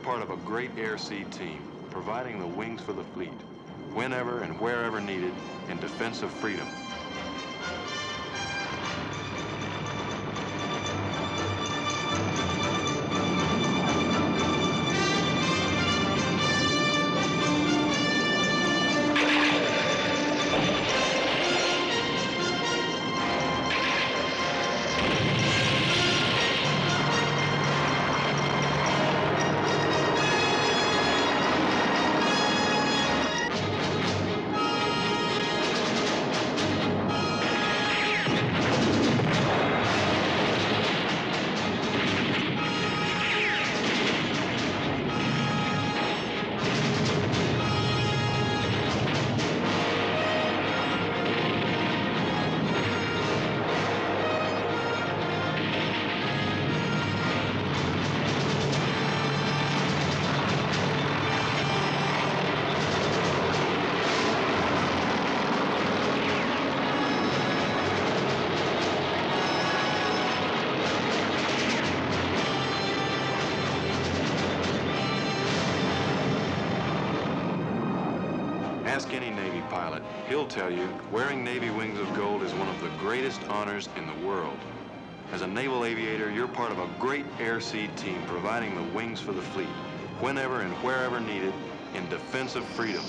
part of a great air-sea team, providing the wings for the fleet, whenever and wherever needed, in defense of freedom. Ask any Navy pilot, he'll tell you wearing Navy wings of gold is one of the greatest honors in the world. As a naval aviator, you're part of a great air-sea team providing the wings for the fleet, whenever and wherever needed, in defense of freedom.